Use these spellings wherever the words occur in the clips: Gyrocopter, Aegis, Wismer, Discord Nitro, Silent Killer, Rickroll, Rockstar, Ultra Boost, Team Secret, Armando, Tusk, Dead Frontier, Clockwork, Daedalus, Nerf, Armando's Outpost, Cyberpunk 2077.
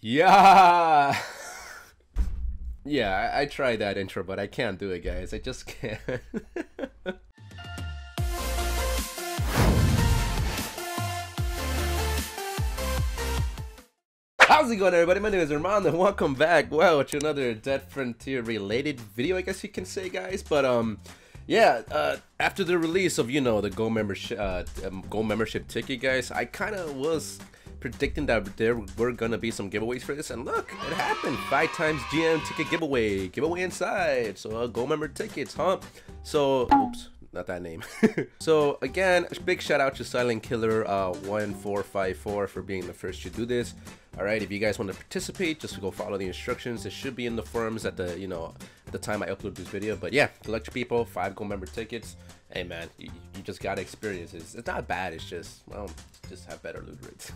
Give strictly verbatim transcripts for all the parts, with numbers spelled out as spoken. Yeah. Yeah, I, I tried that intro, but I can't do it, guys. I just can't. How's it going, everybody? My name is Armando, and welcome back. Wow, to another Dead Frontier related video, I guess you can say, guys. But um, yeah, uh, after the release of, you know, the Gold membership, uh, um, Gold membership ticket, guys, I kind of was predicting that there were gonna be some giveaways for this, and look, it happened. Five times G M ticket giveaway, giveaway inside. So uh, Gold member tickets, huh? So, oops, not that name. So again, big shout out to Silent Killer uh, one four five four for being the first to do this. All right, if you guys want to participate, just go follow the instructions. It should be in the forums at the, you know, the time I upload this video. But yeah, good luck to people. Five Gold member tickets. Hey man, you, you just gotta experience it. It's not bad. It's just, well, just have better loot rates.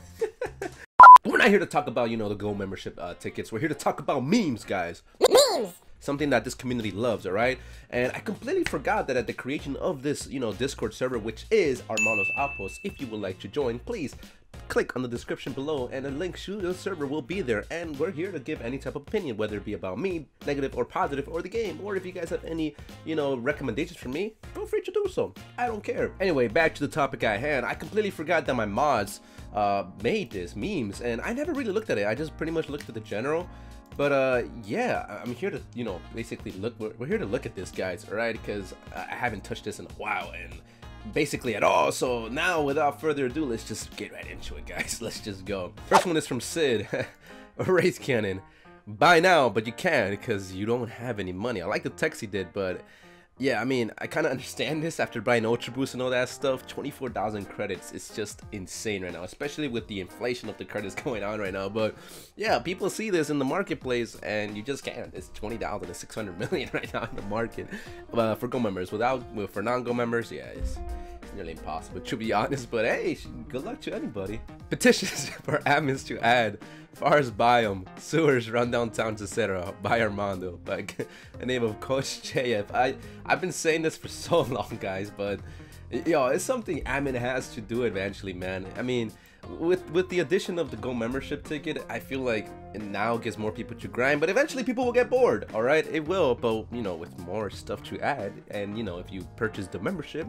We're not here to talk about, you know, the Gold membership uh, tickets. We're here to talk about memes, guys. Memes. Something that this community loves, all right? And I completely forgot that at the creation of this, you know, Discord server, which is Armando's Outpost, if you would like to join, please click on the description below and a link to the server will be there. And we're here to give any type of opinion, whether it be about me, negative or positive, or the game, or if you guys have any, you know, recommendations for me, feel free to do so. I don't care. Anyway, back to the topic at hand. I completely forgot that my mods uh, made this memes, and I never really looked at it. I just pretty much looked at the general. But uh, yeah, I'm here to, you know, basically look, we're, we're here to look at this, guys, all right? Because I haven't touched this in a while, and basically at all. So now, without further ado, let's just get right into it, guys. Let's just go. First one is from Sid. Race Cannon. Buy now, but you can, because you don't have any money. I like the text he did, but yeah, I mean, I kind of understand this after buying Ultra Boost and all that stuff. twenty-four thousand credits is just insane right now, especially with the inflation of the credits going on right now. But yeah, people see this in the marketplace and you just can't. It's twenty thousand, it's six hundred million right now in the market uh, for Gold members. Without, for non-Gold members, yeah, it's nearly impossible, to be honest. But hey, good luck to anybody. Petitions for admins to add forest biome, sewers, rundown towns, et cetera by Armando, by the name of Coach J F. I, I've been saying this for so long, guys, but yo, it's something admin has to do eventually, man. I mean, with with the addition of the Gold membership ticket, I feel like it now gives more people to grind, but eventually people will get bored, all right? It will, but you know, with more stuff to add, and you know, if you purchase the membership,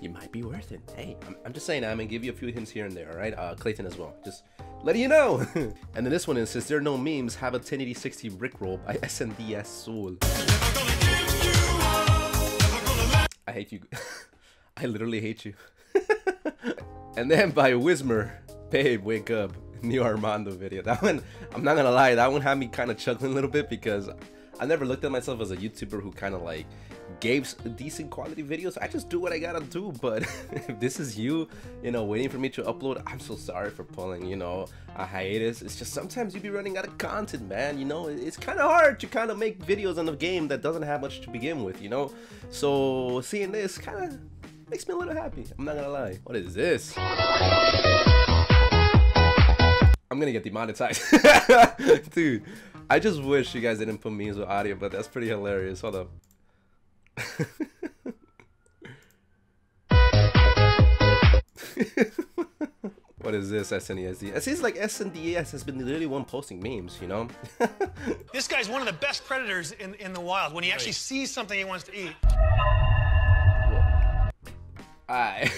you might be worth it. Hey, I'm, I'm just saying, I'm gonna give you a few hints here and there, all right? Uh, Clayton as well, just letting you know. And then this one is, since there are no memes, have a ten eighty sixty Rickroll by S N D S Soul. I hate you. I literally hate you. And then by Wismer, babe, wake up, new Armando video. That one, I'm not gonna lie, that one had me kind of chuckling a little bit because I never looked at myself as a YouTuber who kind of like gave decent quality videos. I just do what I gotta do, but if this is you, you know, waiting for me to upload, I'm so sorry for pulling, you know, a hiatus. It's just sometimes you be running out of content, man. You know, it's kind of hard to kind of make videos on a game that doesn't have much to begin with, you know? So seeing this kind of makes me a little happy. I'm not gonna lie. What is this? I'm gonna get demonetized. Dude, I just wish you guys didn't put memes with audio, but that's pretty hilarious. Hold up. What is this, S N D S? It seems like S N D S has been literally one posting memes, you know? This guy's one of the best predators in, in the wild. When he actually right. sees something he wants to eat. I,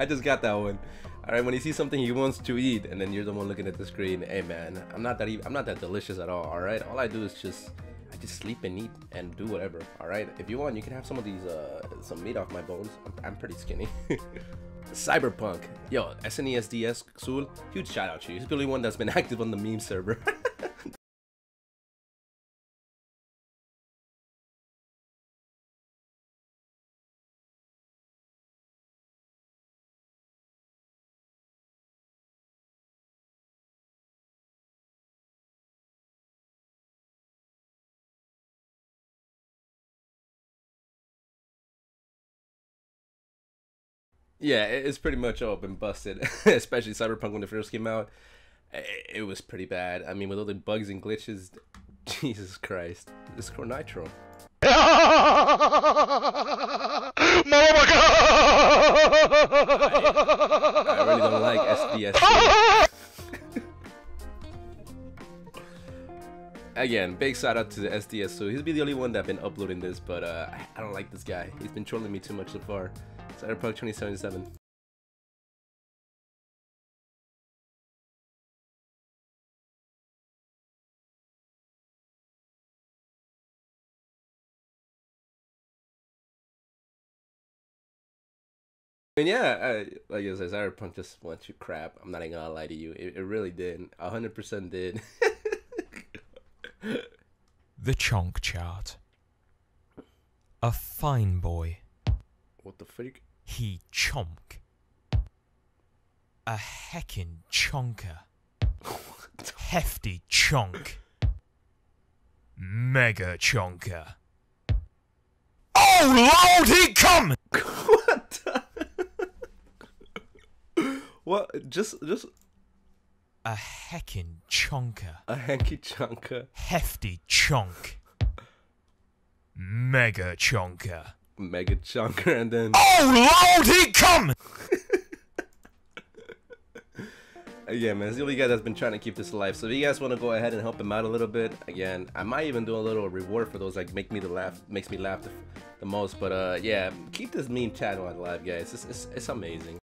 I just got that one. All right, when he sees something he wants to eat, and then you're the one looking at the screen. Hey man, I'm not that even, I'm not that delicious at all. All right, all I do is just I just sleep and eat and do whatever. All right, if you want, you can have some of these uh, some meat off my bones. I'm, I'm pretty skinny. Cyberpunk, yo, S N E S D S Sul, huge shout out to you. He's really one that's been active on the meme server. Yeah, it's pretty much all been busted, especially Cyberpunk when it first came out. It was pretty bad. I mean, with all the bugs and glitches, Jesus Christ. Discord Nitro. I, I really don't like S D S. again, big shout out to the S D S two. He's been the only one that's been uploading this, but uh, I don't like this guy. He's been trolling me too much so far. Cyberpunk twenty seventy-seven. I mean, yeah, I, like I said, Cyberpunk just went you crap. I'm not even gonna lie to you. It, it really did. one hundred percent did. The Chonk Chart. A fine boy. What the freak? He chonk. A heckin' chonker. Hefty chonk. Mega chonker. Oh Lord, he come! What the? What? Just, just... A heckin' chonker. A hecky chonker. Hefty chonk. Mega chonker. Mega chonker and then... Oh Lord, he come! Again, man, it's the only guy that's been trying to keep this alive. So if you guys want to go ahead and help him out a little bit, again, I might even do a little reward for those like make me the laugh, makes me laugh the, the most. But uh, yeah, keep this meme channel alive, guys. It's, it's, it's amazing.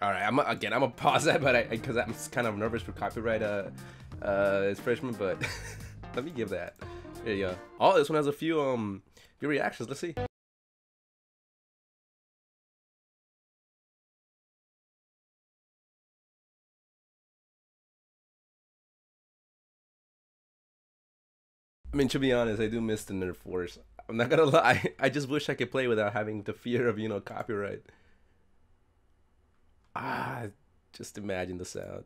All right, I'm, again, I'm gonna pause that, but I, because I'm kind of nervous for copyright uh, uh, as freshman, but let me give that. Here you go. Oh, this one has a few, um, few reactions. Let's see. I mean, to be honest, I do miss the Nerf Wars. I'm not gonna lie. I just wish I could play without having the fear of, you know, copyright. Ah, just imagine the sound.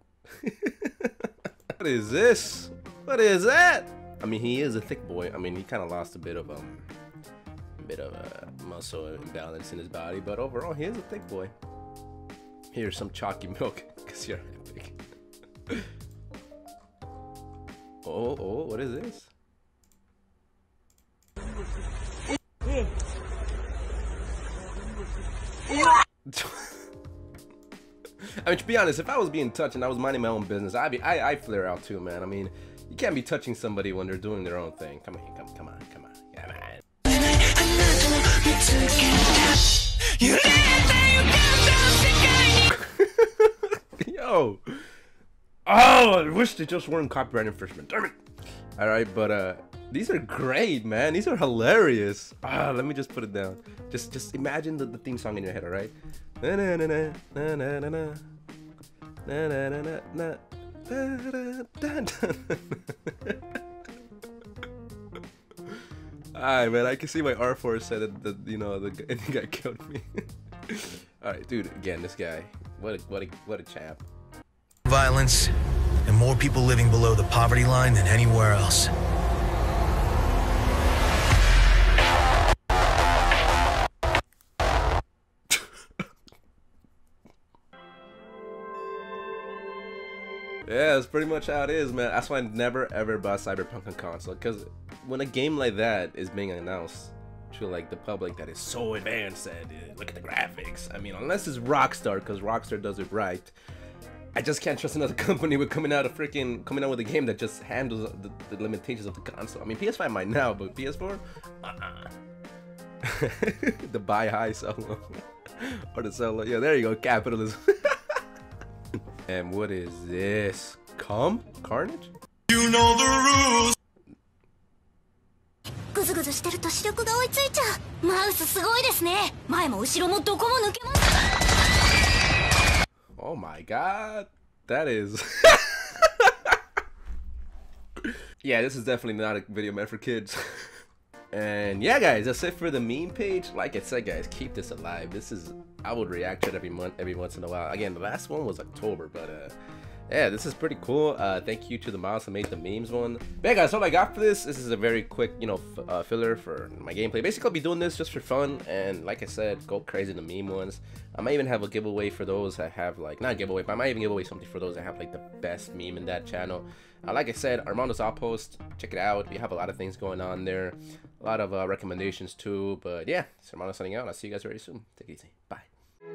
What is this? What is that? I mean, he is a thick boy. I mean, he kind of lost a bit of um, a bit of uh, muscle imbalance in his body, but overall, he is a thick boy. Here's some chalky milk, cause you're epic. Oh, oh, what is this? I mean, to be honest, if I was being touched and I was minding my own business, I'd be, I, I flare out too, man. I mean, you can't be touching somebody when they're doing their own thing. Come on, come, come on, come on, come on. Yo, oh, I wish they just weren't copyright infringement. Damn it! All right, but uh, these are great, man. These are hilarious. Ah, let me just put it down. Just, just imagine the, the theme song in your head, all right? Na na na na na na na na na na na na na na. Alright, man, I can see my R four said that, that you know the guy killed me. Alright, dude, again, this guy, what a, what a, what a chap. Violence and more people living below the poverty line than anywhere else. Yeah, that's pretty much how it is, man. That's why I never ever bought Cyberpunk on console, because when a game like that is being announced to like the public that is so advanced that uh, look at the graphics, I mean, unless it's Rockstar, because Rockstar does it right, I just can't trust another company with coming out a freaking coming out with a game that just handles the, the limitations of the console. I mean, P S five might now, but P S four, uh-uh. The buy high, sell low, or the sell low. Yeah, there you go, capitalism. And what is this? Come? Carnage? You know the rules! Oh my god! That is... Yeah, this is definitely not a video meant for kids. And yeah, guys, that's it for the meme page. Like I said, guys, keep this alive. This is... I would react to it every month, every once in a while. Again, the last one was October, but uh, yeah, this is pretty cool. Uh, thank you to the mods that made the memes one. But yeah, guys, all I got for this. This is a very quick, you know, f uh, filler for my gameplay. Basically, I'll be doing this just for fun, and like I said, go crazy in the meme ones. I might even have a giveaway for those that have like not a giveaway, but I might even give away something for those that have like the best meme in that channel. Uh, like I said, Armando's Outpost. Check it out. We have a lot of things going on there, a lot of uh, recommendations too. But yeah, it's Armando signing out. I'll see you guys very soon. Take it easy. Bye.